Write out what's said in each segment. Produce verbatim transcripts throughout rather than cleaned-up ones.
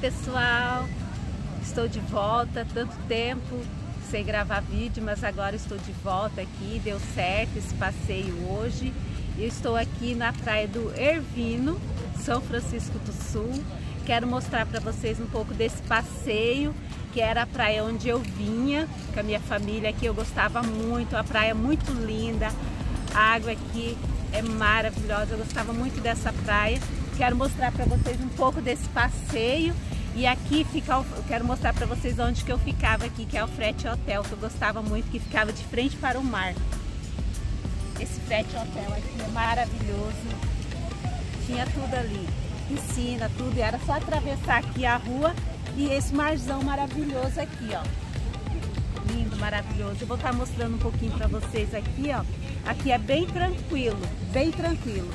pessoal, estou de volta, tanto tempo sem gravar vídeo, mas agora estou de volta aqui, deu certo esse passeio hoje. Eu estou aqui na Praia do Ervino, São Francisco do Sul. Quero mostrar para vocês um pouco desse passeio, que era a praia onde eu vinha com a minha família aqui, eu gostava muito, a praia é muito linda, a água aqui é maravilhosa, eu gostava muito dessa praia. Quero mostrar para vocês um pouco desse passeio e aqui fica, eu quero mostrar para vocês onde que eu ficava aqui, que é o frete hotel, que eu gostava muito, que ficava de frente para o mar. Esse frete hotel aqui é maravilhoso, tinha tudo ali, piscina, tudo, e era só atravessar aqui a rua e esse marzão maravilhoso aqui, ó, lindo, maravilhoso. Eu vou estar mostrando um pouquinho para vocês aqui, ó. Aqui é bem tranquilo, bem tranquilo.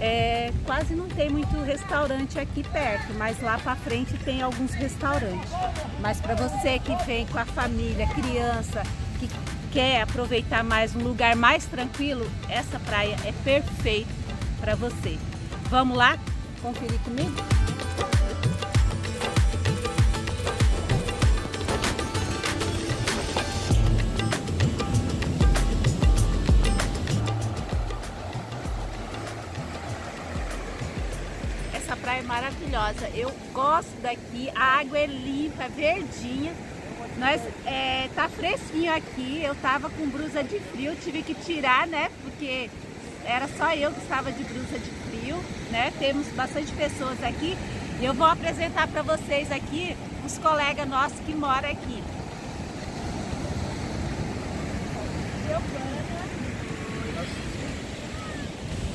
É, quase não tem muito restaurante aqui perto, mas lá para frente tem alguns restaurantes. Mas para você que vem com a família, criança, que quer aproveitar mais um lugar mais tranquilo, essa praia é perfeita para você. Vamos lá conferir comigo? Essa praia é maravilhosa, eu gosto daqui, a água é limpa, é verdinha, nós, é, tá fresquinho aqui, eu tava com brusa de frio, tive que tirar, né, porque era só eu que estava de brusa de frio, né, temos bastante pessoas aqui e eu vou apresentar para vocês aqui os colegas nossos que moram aqui.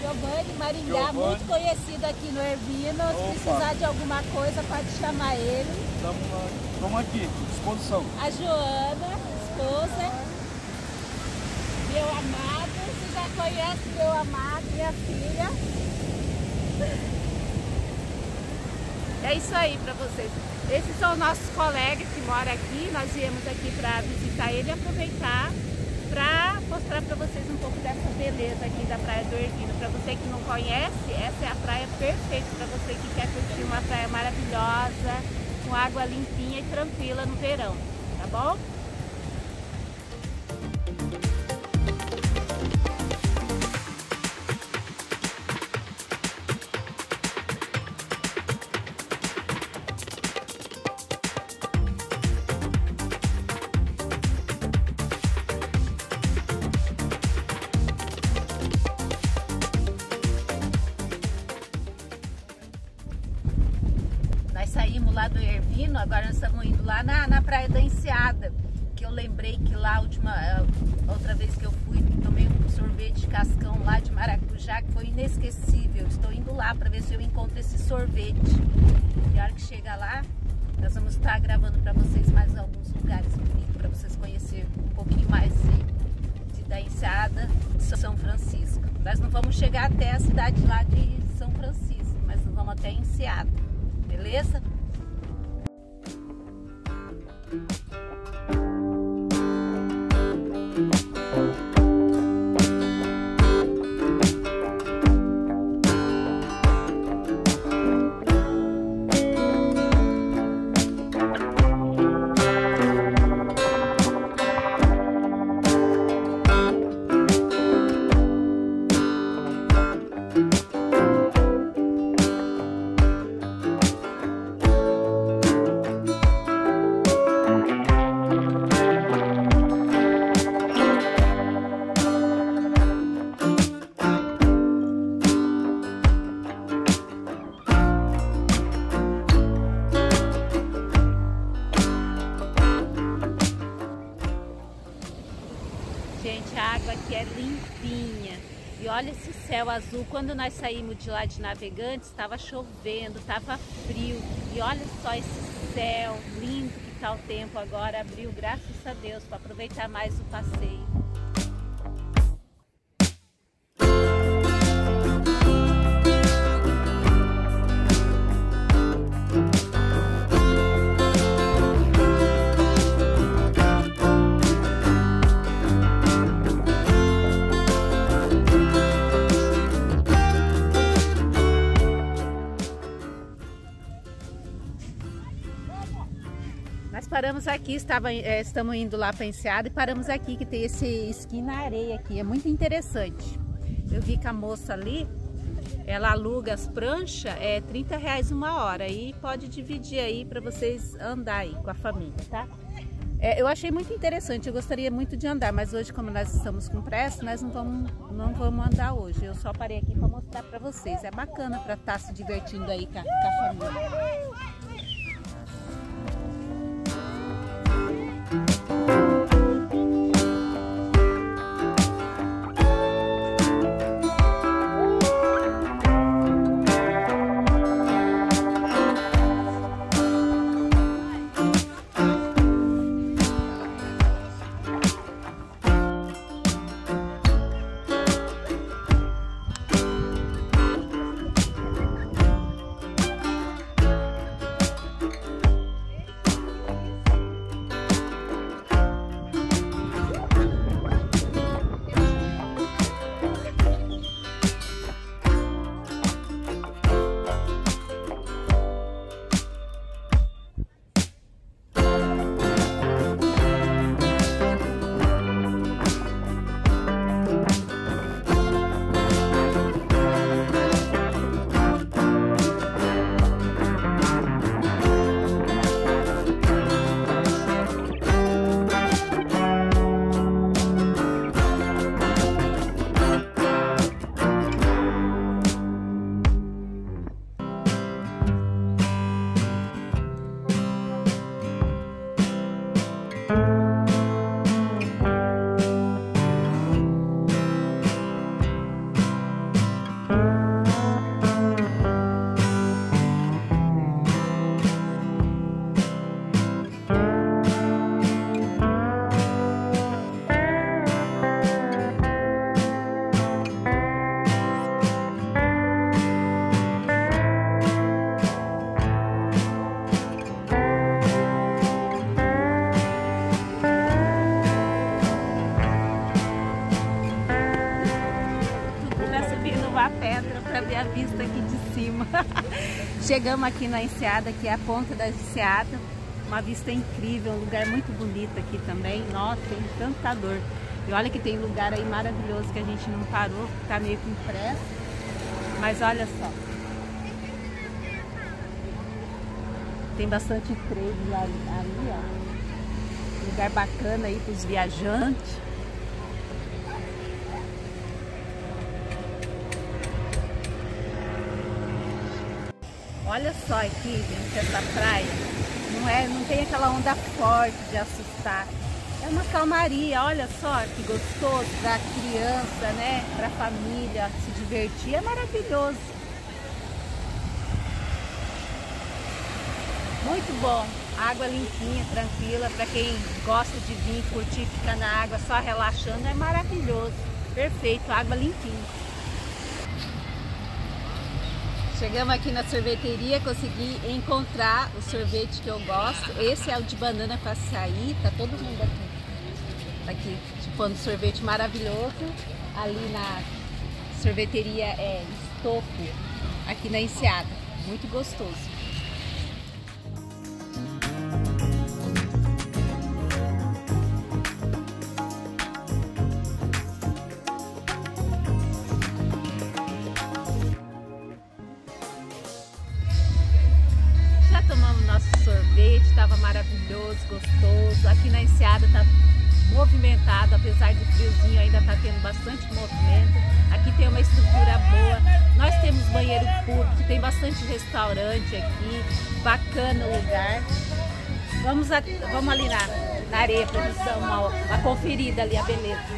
Giovani Marinha, muito conhecido aqui no Ervino. Se precisar de alguma coisa, pode chamar ele. Estamos aqui, disposição. A Joana, esposa, meu amado, você já conhece meu amado, minha filha. É isso aí para vocês. Esses são nossos colegas que moram aqui. Nós viemos aqui para visitar ele e aproveitar para mostrar para vocês um pouco dessa beleza aqui da Praia do Ervino. Para você que não conhece, essa é a praia perfeita para você que quer curtir uma praia maravilhosa, com água limpinha e tranquila no verão, tá bom? Saímos lá do Ervino, agora nós estamos indo lá na, na Praia da Enseada, que eu lembrei que lá, a última, a outra vez que eu fui, tomei um sorvete de cascão lá de maracujá, que foi inesquecível. Estou indo lá para ver se eu encontro esse sorvete. E a hora que chega lá, nós vamos estar gravando para vocês mais alguns lugares bonitos, para vocês conhecerem um pouquinho mais de, de, da Enseada de São Francisco. Nós não vamos chegar até a cidade lá de São Francisco, mas nós vamos até a Enseada. Beleza? Gente, a água aqui é limpinha e olha esse céu azul. Quando nós saímos de lá de Navegantes, estava chovendo, estava frio e olha só esse céu lindo que está o tempo agora, abriu, graças a Deus, para aproveitar mais o passeio. paramos aqui, estava, é, estamos indo lá para a Enseada e paramos aqui, que tem esse esqui na areia aqui, é muito interessante. Eu vi que a moça ali, ela aluga as pranchas, é trinta reais uma hora, e pode dividir aí para vocês andar aí com a família, tá? É, eu achei muito interessante, eu gostaria muito de andar, mas hoje, como nós estamos com pressa, nós não vamos, não vamos andar hoje. Eu só parei aqui para mostrar para vocês, é bacana para estar se divertindo aí com a, com a família. Vista aqui de cima. Chegamos aqui na Enseada, que é a ponta da Enseada, uma vista incrível, um lugar muito bonito aqui também, nossa, é encantador. E olha que tem lugar aí maravilhoso que a gente não parou, tá meio com pressa, mas olha só, tem bastante trilha ali, ali ó, lugar bacana aí para os viajantes. Olha só aqui, gente, essa praia não, é, não tem aquela onda forte de assustar. É uma calmaria, olha só que gostoso para criança, né? Para família se divertir, é maravilhoso. Muito bom, água limpinha, tranquila, para quem gosta de vir, curtir, ficar na água só relaxando, é maravilhoso. Perfeito, água limpinha. Chegamos aqui na sorveteria, consegui encontrar o sorvete que eu gosto. Esse é o de banana com açaí, tá todo mundo aqui, aqui chupando sorvete maravilhoso. Ali na sorveteria é Estopo, aqui na Enseada, muito gostoso. Estava maravilhoso, gostoso. Aqui na Enseada está movimentado, apesar do friozinho ainda está tendo bastante movimento. Aqui tem uma estrutura boa, nós temos banheiro público, tem bastante restaurante aqui, bacana o lugar. Vamos, a, vamos ali na, na areia para nos dar uma, uma conferida ali, a beleza.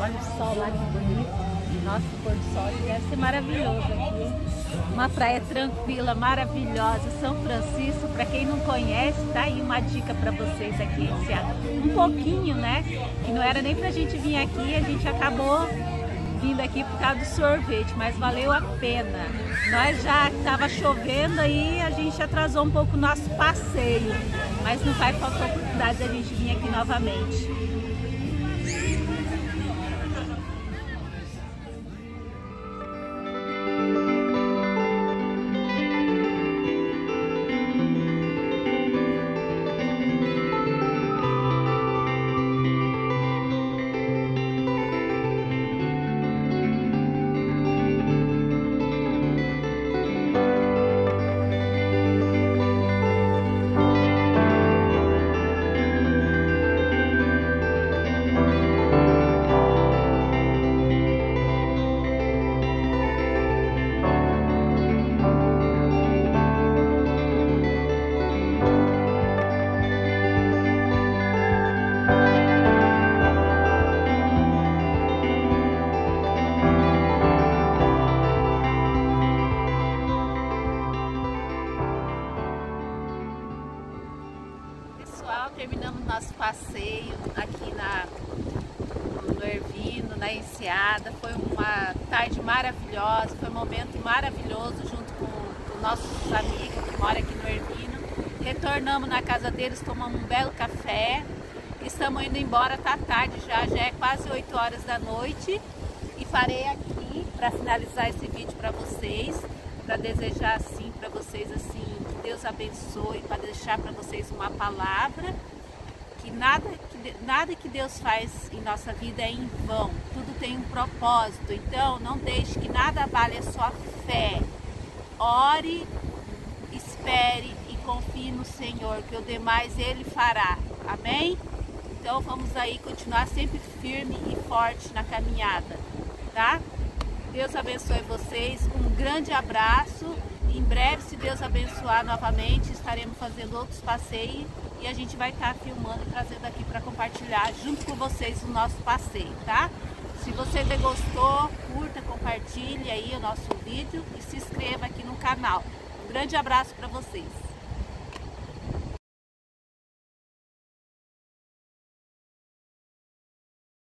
Olha o sol lá que bonito. Nossa, o pôr do sol deve ser maravilhoso aqui. Uma praia tranquila, maravilhosa. São Francisco, para quem não conhece, tá aí uma dica para vocês aqui. Um pouquinho, né? Que não era nem pra gente vir aqui, a gente acabou vindo aqui por causa do sorvete, mas valeu a pena. Nós já estava chovendo aí, a gente atrasou um pouco o nosso passeio, mas não vai faltar a oportunidade da gente vir aqui novamente. Terminamos nosso passeio aqui na, no Ervino, na Enseada. Foi uma tarde maravilhosa, foi um momento maravilhoso junto com, com nossos amigos que moram aqui no Ervino. Retornamos na casa deles, tomamos um belo café. Estamos indo embora, tá tarde já, já é quase oito horas da noite. E farei aqui para finalizar esse vídeo para vocês, para desejar assim para vocês assim. Deus abençoe, para deixar para vocês uma palavra, que nada, que nada que Deus faz em nossa vida é em vão, tudo tem um propósito, então não deixe que nada abale a sua fé, ore, espere e confie no Senhor, que o demais Ele fará, amém? Então vamos aí continuar sempre firme e forte na caminhada, tá? Deus abençoe vocês, um grande abraço. Em breve, se Deus abençoar novamente, estaremos fazendo outros passeios e a gente vai estar filmando e trazendo aqui para compartilhar junto com vocês o nosso passeio, tá? Se você gostou, curta, compartilhe aí o nosso vídeo e se inscreva aqui no canal. Um grande abraço para vocês!